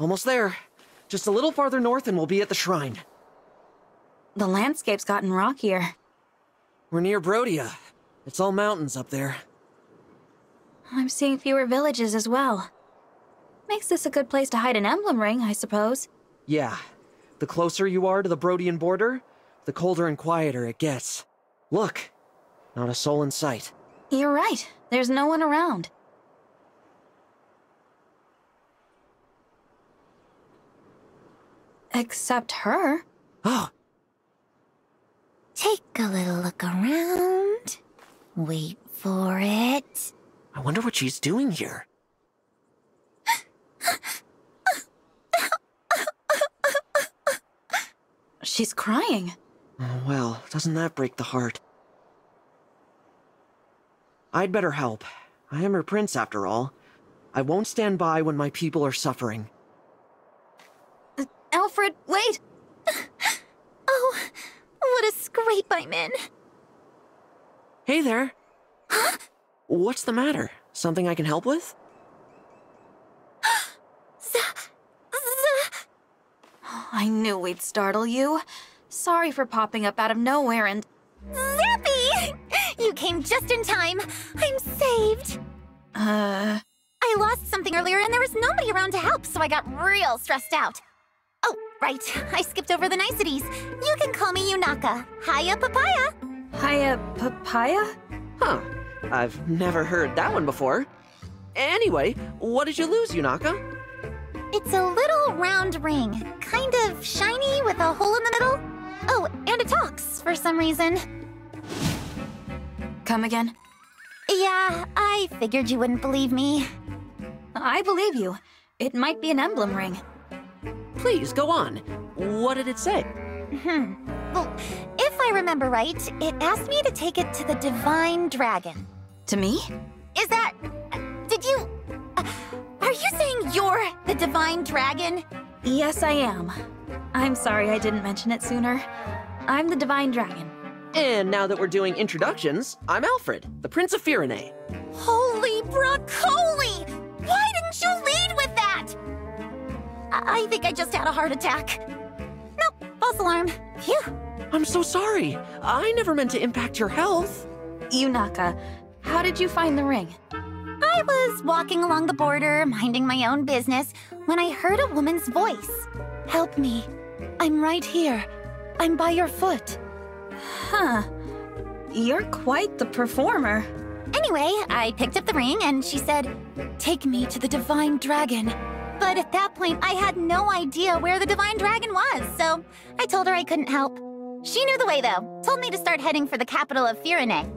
Almost there. Just a little farther north and we'll be at the shrine. The landscape's gotten rockier. We're near Brodia. It's all mountains up there. I'm seeing fewer villages as well. Makes this a good place to hide an emblem ring, I suppose. Yeah. The closer you are to the Brodian border, the colder and quieter it gets. Look, not a soul in sight. You're right. There's no one around. Except her. Oh. Take a little look around. Wait for it. I wonder what she's doing here. She's crying. Oh, well, doesn't that break the heart? I'd better help. I am her prince, after all. I won't stand by when my people are suffering. Alfred, wait! Oh, what a scrape I'm in. Hey there. Huh? What's the matter? Something I can help with? I knew we'd startle you. Sorry for popping up out of nowhere and... Zippy! You came just in time. I'm saved. I lost something earlier and there was nobody around to help, so I got real stressed out. Oh, right. I skipped over the niceties. You can call me Yunaka. Hiya, papaya. Hiya, papaya? Huh. I've never heard that one before. Anyway, what did you lose, Yunaka? It's a little round ring. Kind of shiny with a hole in the middle. Oh, and it talks for some reason. Come again? Yeah, I figured you wouldn't believe me. I believe you. It might be an emblem ring. Please, go on. What did it say? Well, if I remember right, it asked me to take it to the Divine Dragon. To me? Is that... did you... are you saying you're the Divine Dragon? Yes, I am. I'm sorry I didn't mention it sooner. I'm the Divine Dragon. And now that we're doing introductions, I'm Alfred, the Prince of Firenay. Holy broccoli! Why didn't you lead with that? I think I just had a heart attack. Nope, false alarm. Phew. I'm so sorry. I never meant to impact your health. Yunaka, how did you find the ring? I was walking along the border, minding my own business, when I heard a woman's voice. Help me. I'm right here. I'm by your foot. Huh. You're quite the performer. Anyway, I picked up the ring and she said, "Take me to the Divine Dragon." But at that point, I had no idea where the Divine Dragon was, so I told her I couldn't help. She knew the way, though. Told me to start heading for the capital of Firene.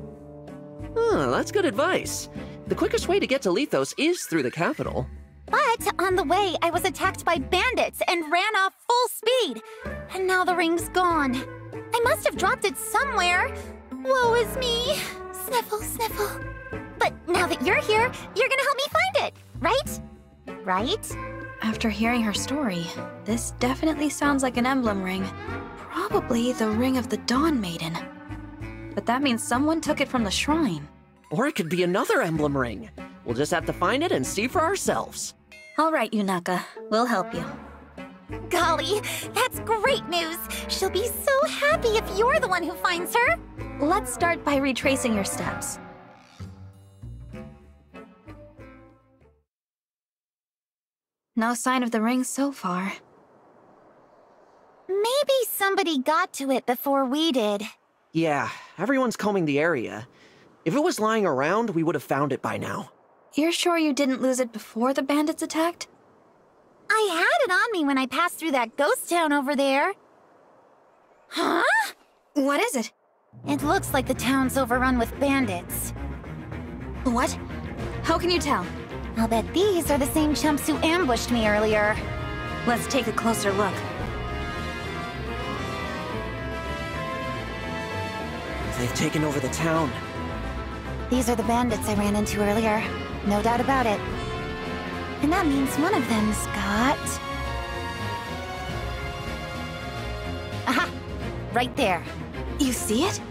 Oh, that's good advice. The quickest way to get to Lethos is through the capital. But on the way, I was attacked by bandits and ran off full speed. And now the ring's gone. I must have dropped it somewhere. Woe is me. Sniffle, sniffle. But now that you're here, you're gonna help me find it, right? Right? After hearing her story, this definitely sounds like an emblem ring. Probably the Ring of the Dawn Maiden. But that means someone took it from the shrine. Or it could be another emblem ring. We'll just have to find it and see for ourselves. All right, Yunaka. We'll help you. Golly, that's great news! She'll be so happy if you're the one who finds her! Let's start by retracing your steps. No sign of the ring so far. Maybe somebody got to it before we did. Yeah, everyone's combing the area. If it was lying around, we would have found it by now. You're sure you didn't lose it before the bandits attacked? I had it on me when I passed through that ghost town over there. Huh? What is it? It looks like the town's overrun with bandits. What? How can you tell? I'll bet these are the same chumps who ambushed me earlier. Let's take a closer look. They've taken over the town. These are the bandits I ran into earlier. No doubt about it. And that means one of them's got... aha! Right there. You see it?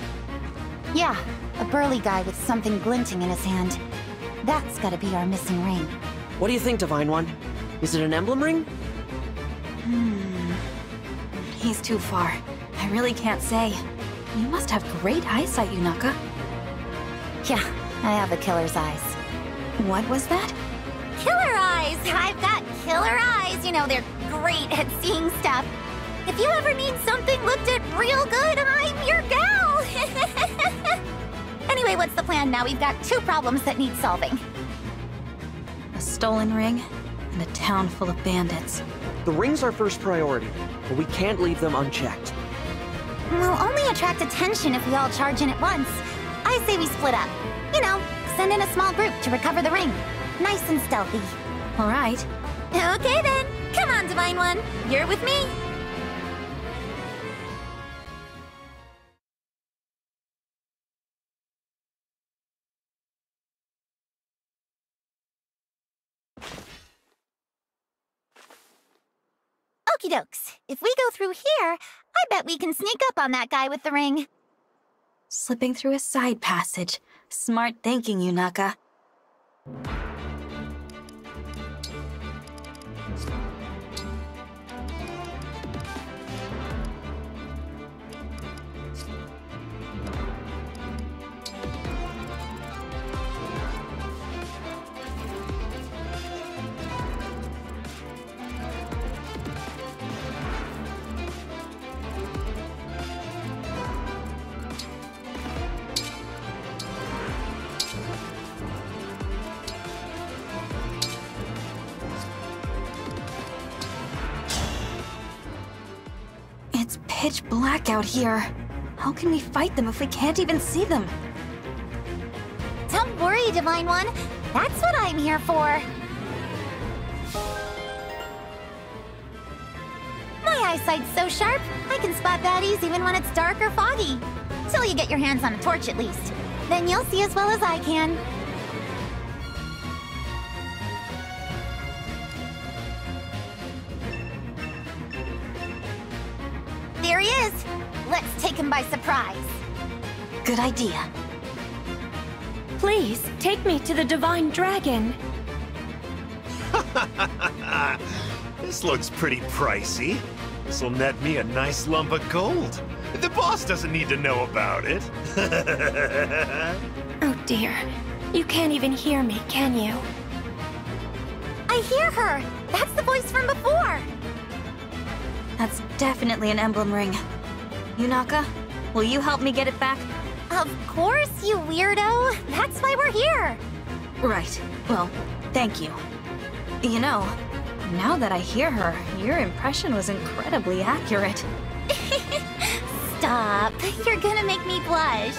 Yeah, a burly guy with something glinting in his hand. That's gotta be our missing ring. What do you think, Divine One? Is it an emblem ring? He's too far. I really can't say. You must have great eyesight, Yunaka. Yeah, I have a killer's eyes. What was that? Killer eyes! I've got killer eyes! You know, they're great at seeing stuff. If you ever need something looked at real good, I'm your gal! Anyway, what's the plan now? We've got two problems that need solving. A stolen ring, and a town full of bandits. The ring's our first priority, but we can't leave them unchecked. We'll only attract attention if we all charge in at once. I say we split up. You know, send in a small group to recover the ring. Nice and stealthy. All right. Okay then. Come on, Divine One. You're with me. Dokes. If we go through here, I bet we can sneak up on that guy with the ring. Slipping through a side passage. Smart thinking, Yunaka. Pitch black out here. How can we fight them if we can't even see them? Don't worry, Divine One. That's what I'm here for. My eyesight's so sharp, I can spot baddies even when it's dark or foggy. Till you get your hands on a torch at least. Then you'll see as well as I can. There he is! Let's take him by surprise. Good idea. Please, take me to the Divine Dragon. This looks pretty pricey. This'll net me a nice lump of gold. The boss doesn't need to know about it. Oh dear. You can't even hear me, can you? I hear her! That's the voice from before! That's definitely an emblem ring. Yunaka, will you help me get it back? Of course, you weirdo! That's why we're here! Right. Well, thank you. You know, now that I hear her, your impression was incredibly accurate. Stop! You're gonna make me blush!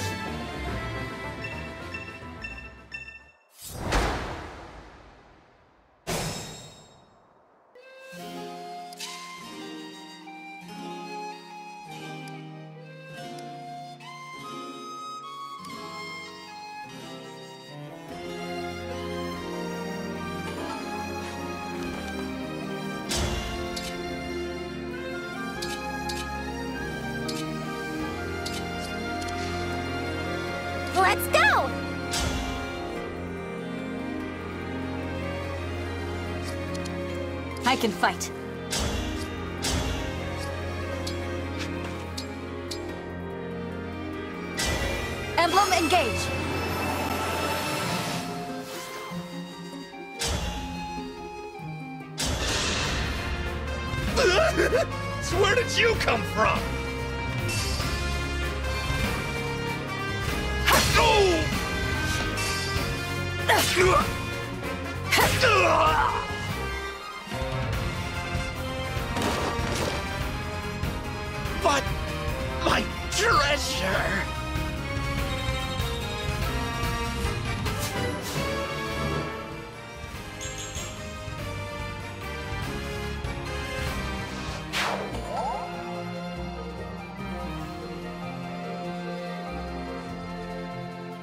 Let's go! I can fight. Emblem, engage! So where did you come from? But my treasure.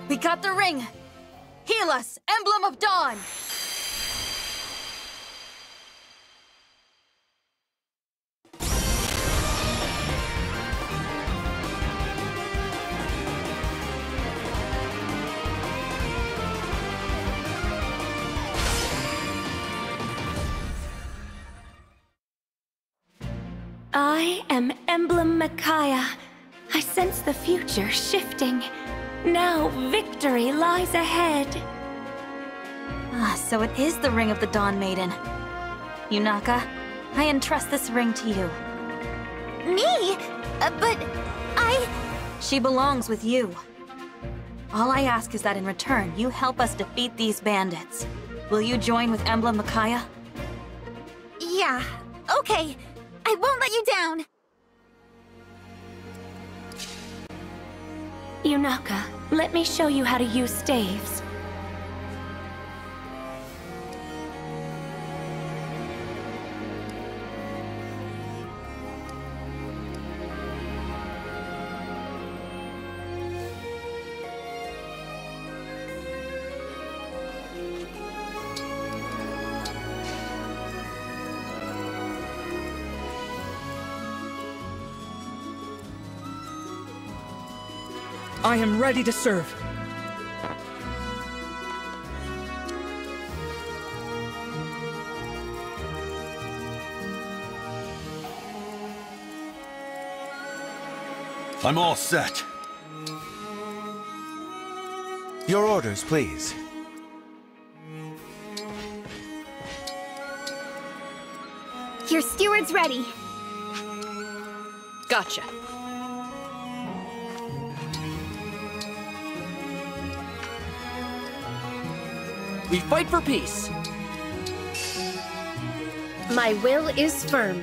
We got the ring. Heal us, Emblem of Dawn! I am Emblem Micaiah. I sense the future shifting. Now victory lies ahead. Ah, so it is the Ring of the Dawn Maiden. Yunaka, I entrust this ring to you. Me? But I... She belongs with you. All I ask is that in return, you help us defeat these bandits. Will you join with Emblem Micaiah? Yeah, okay. I won't let you down. Yunaka, let me show you how to use staves. I am ready to serve. I'm all set. Your orders, please. Your steward's ready. Gotcha. We fight for peace. My will is firm.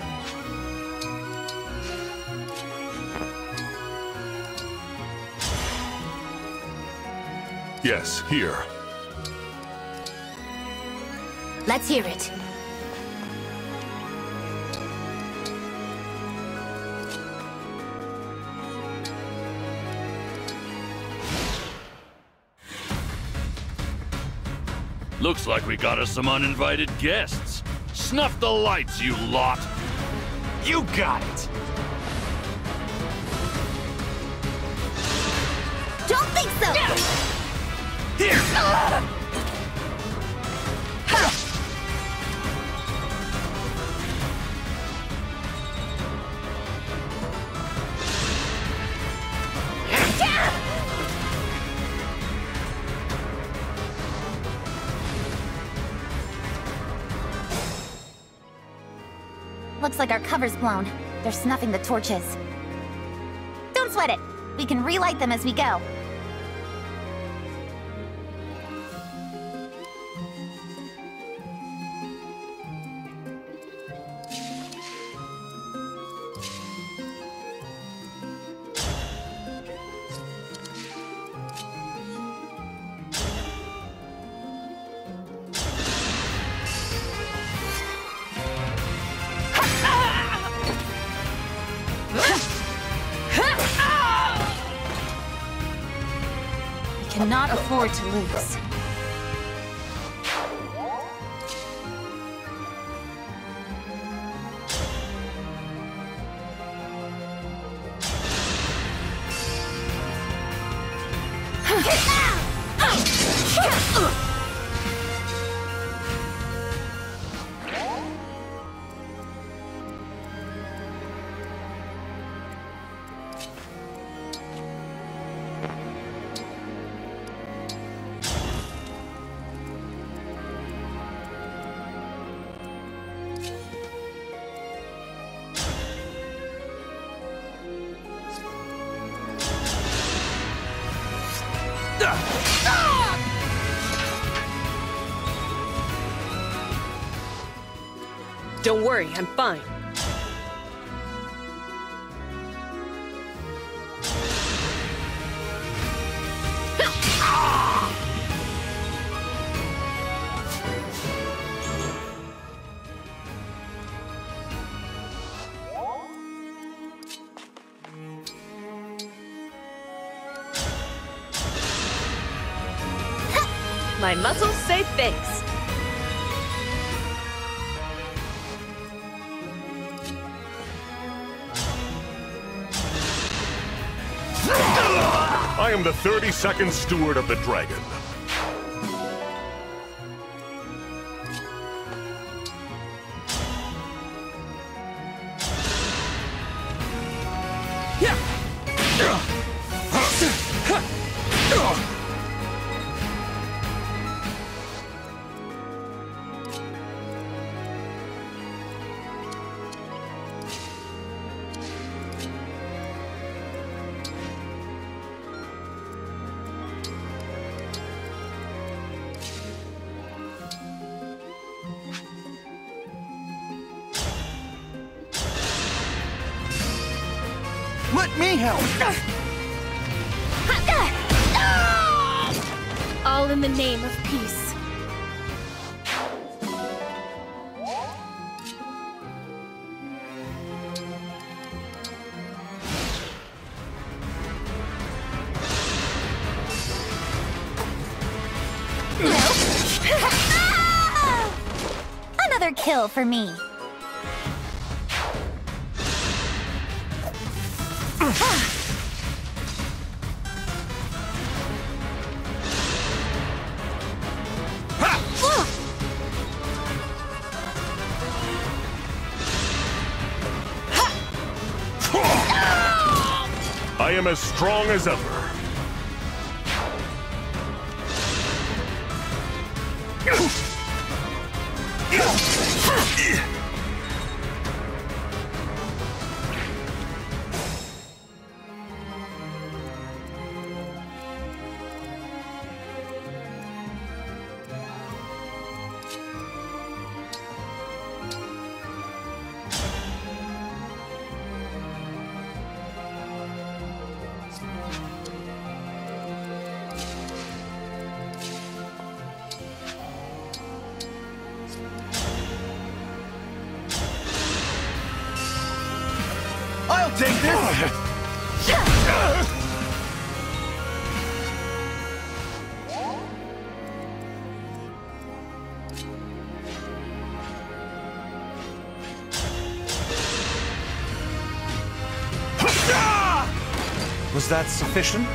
Yes, here. Let's hear it. Looks like we got us some uninvited guests. Snuff the lights, you lot! You got it! Don't think so! No. Here! Looks like our cover's blown. They're snuffing the torches. Don't sweat it. We can relight them as we go. Cannot afford to lose. Don't worry, I'm fine. My muscles say thanks. I am the 32nd steward of the dragon. me help! All in the name of peace. Another kill for me. I am as strong as ever. Was that sufficient?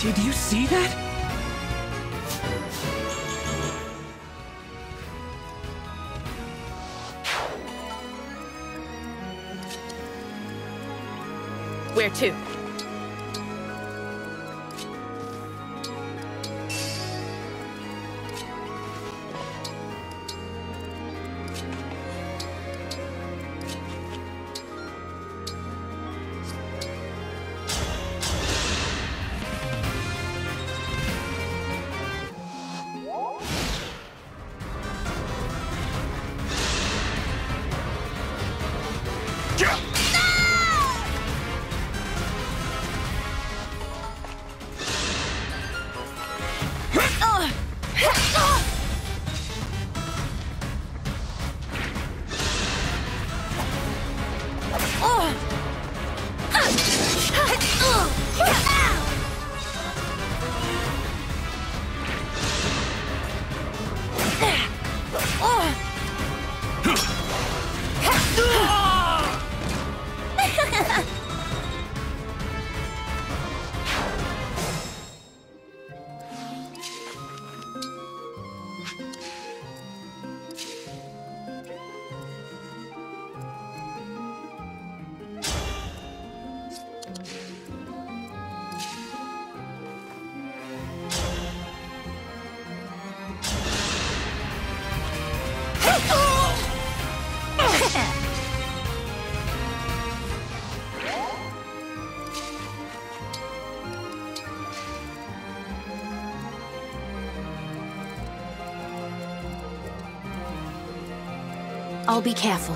Did you see that? Where to? I'll be careful.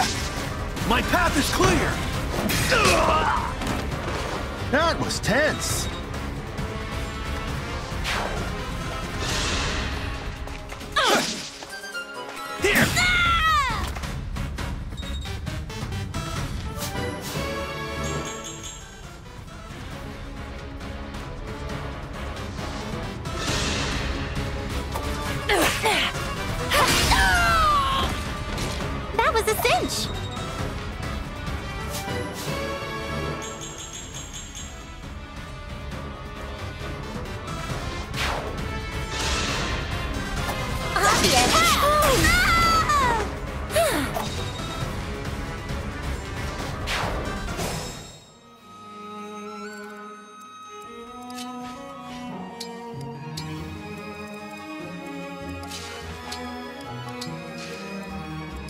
Brodia! My path is clear! That was tense! Here! That was a cinch!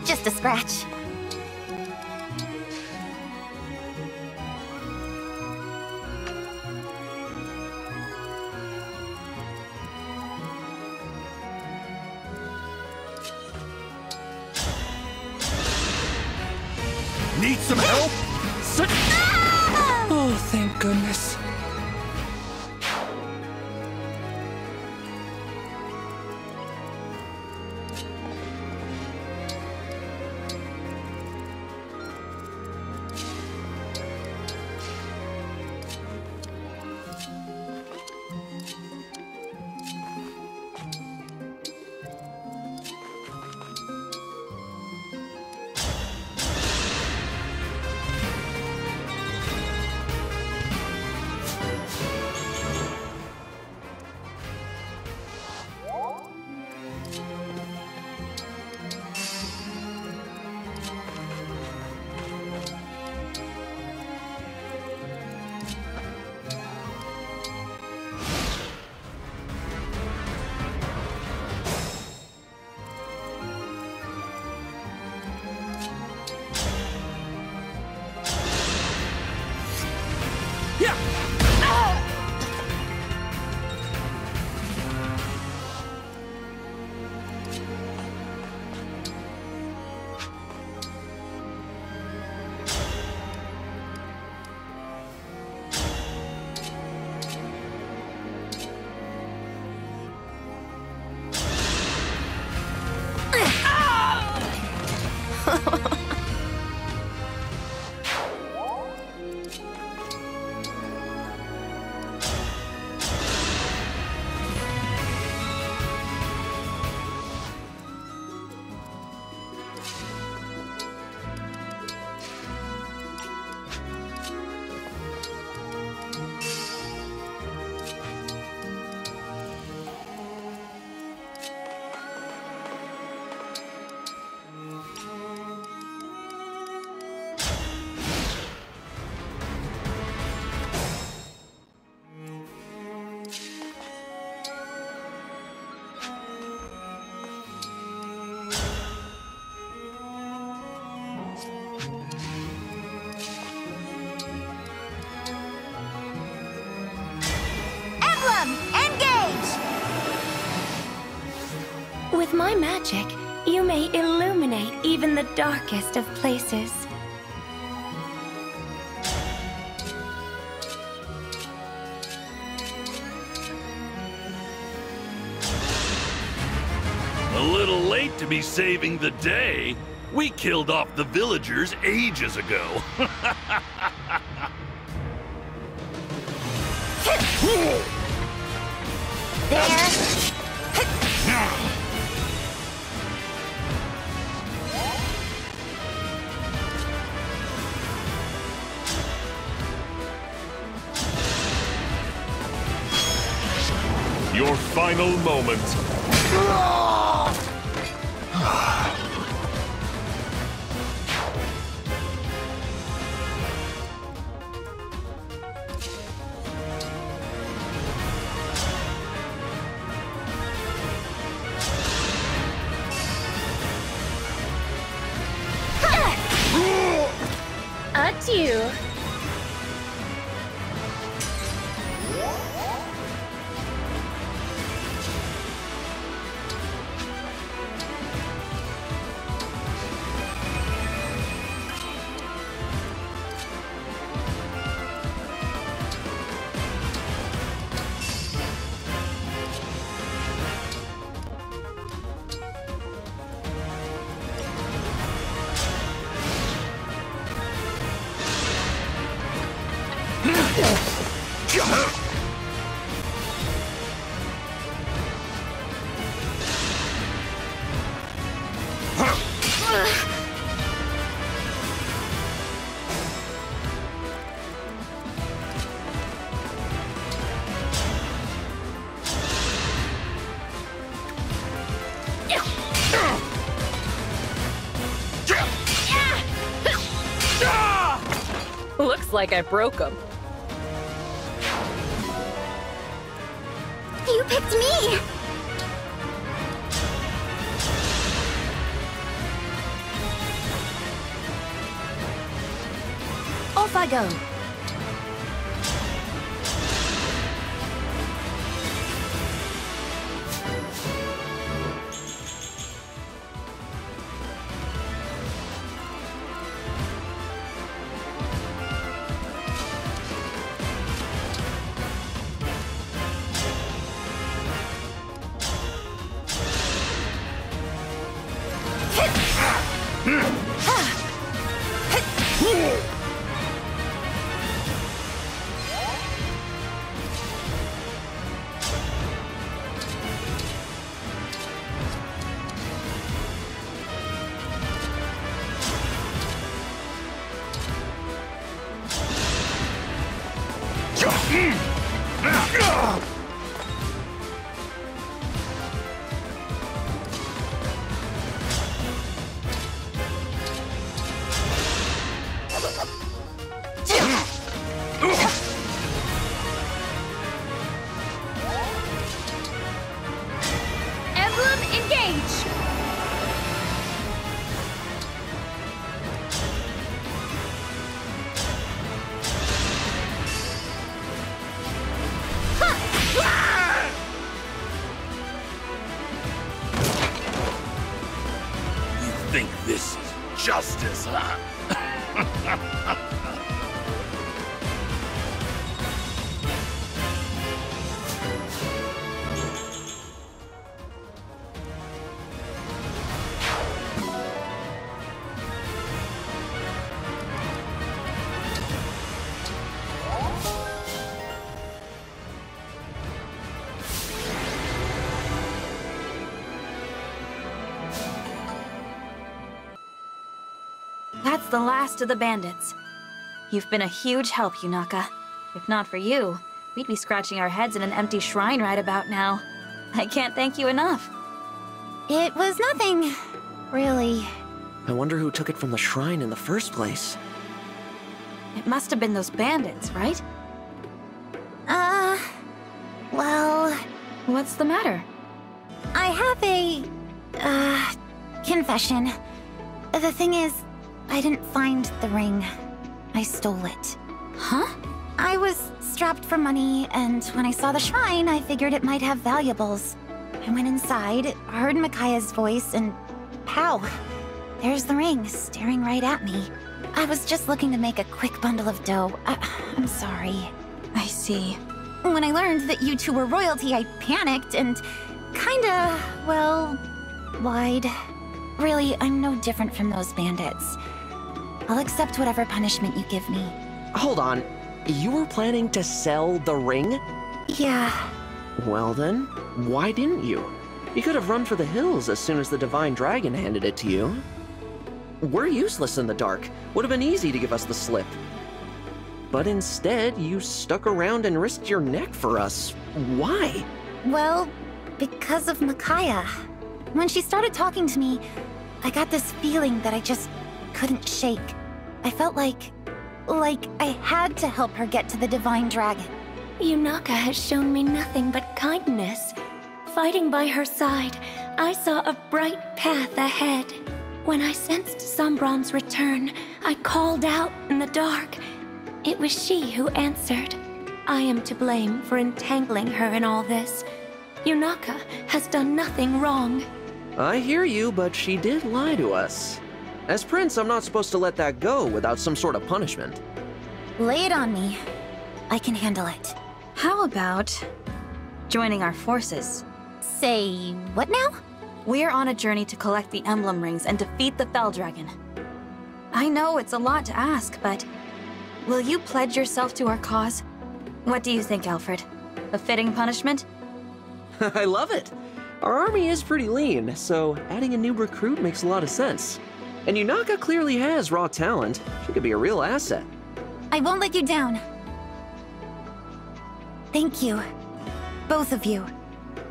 Just a scratch. Need some help? Oh, thank goodness. With my magic, you may illuminate even the darkest of places. A little late to be saving the day. We killed off the villagers ages ago. There. Your final moment. Adieu. Looks like I broke him. You picked me! Off I go. The last of the bandits. You've been a huge help, Yunaka. If not for you, we'd be scratching our heads in an empty shrine right about now. I can't thank you enough. It was nothing, really. I wonder who took it from the shrine in the first place. It must have been those bandits, right? Well... What's the matter? I have a... confession. The thing is, I didn't find the ring. I stole it. Huh? I was strapped for money, and when I saw the shrine, I figured it might have valuables. I went inside, heard Micaiah's voice, and... pow! There's the ring, staring right at me. I was just looking to make a quick bundle of dough. I'm sorry. I see. When I learned that you two were royalty, I panicked and... kinda... well... lied. Really, I'm no different from those bandits. I'll accept whatever punishment you give me. Hold on. You were planning to sell the ring? Yeah. Well then, why didn't you? You could have run for the hills as soon as the Divine Dragon handed it to you. We're useless in the dark. Would have been easy to give us the slip. But instead, you stuck around and risked your neck for us. Why? Well, because of Micaiah. When she started talking to me, I got this feeling that I just... couldn't shake. I felt like I had to help her get to the Divine Dragon. Yunaka has shown me nothing but kindness. Fighting by her side, I saw a bright path ahead. When I sensed Sombron's return, I called out in the dark. It was she who answered. I am to blame for entangling her in all this. Yunaka has done nothing wrong. I hear you, but she did lie to us. As Prince, I'm not supposed to let that go without some sort of punishment. Lay it on me. I can handle it. How about... joining our forces? Say... what now? We're on a journey to collect the Emblem Rings and defeat the Fell Dragon. I know it's a lot to ask, but... will you pledge yourself to our cause? What do you think, Alfred? A fitting punishment? I love it! Our army is pretty lean, so adding a new recruit makes a lot of sense. And Yunaka clearly has raw talent. She could be a real asset. I won't let you down. Thank you. Both of you.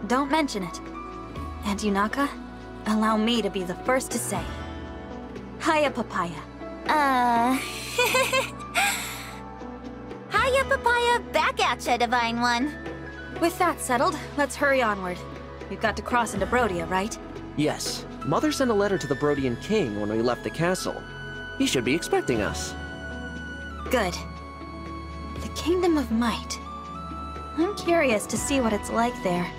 Don't mention it. And Yunaka, allow me to be the first to say. Hiya, Papaya. Hiya, Papaya. Back at ya, Divine One. With that settled, let's hurry onward. You've got to cross into Brodia, right? Yes. Mother sent a letter to the Brodian King when we left the castle. He should be expecting us. Good. The Kingdom of Might. I'm curious to see what it's like there.